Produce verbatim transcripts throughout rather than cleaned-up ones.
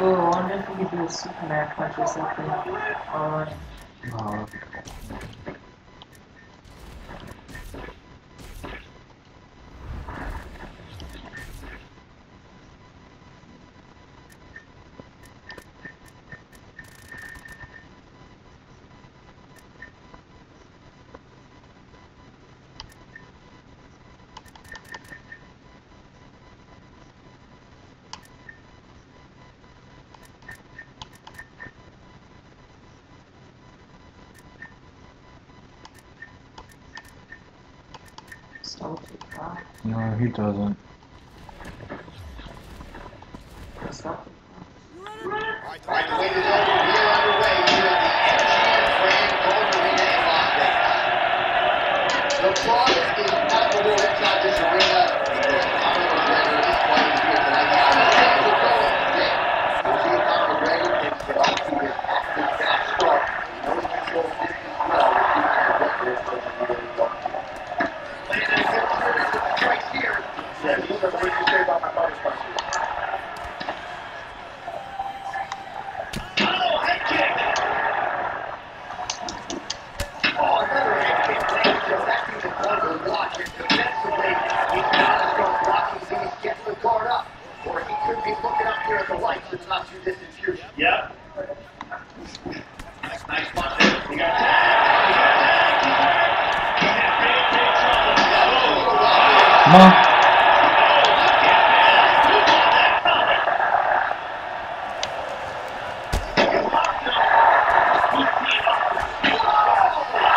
Oh, I wonder if we could do a super mad punch or something on... Uh, No, he doesn't.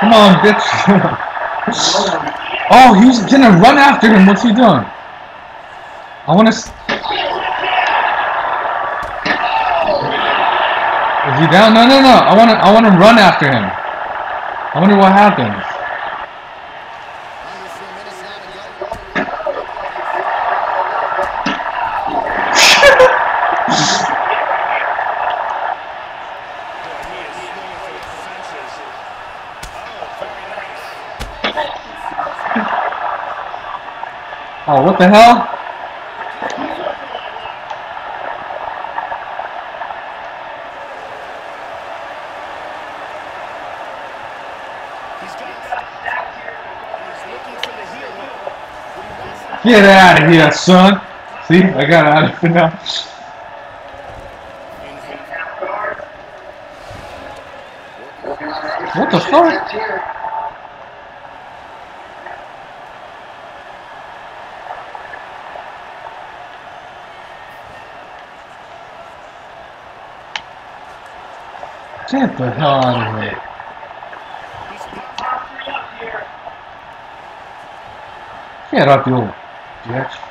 Come on, bitch. Oh, he's gonna run after him. What's he doing? I wanna. S Is he down? No, no, no. I wanna. I wanna run after him. I wonder what happens. Oh, what the hell? Get out of here, son! See, I got out of it now. What the fuck? Get the hell out of here. Get up, you old bitch.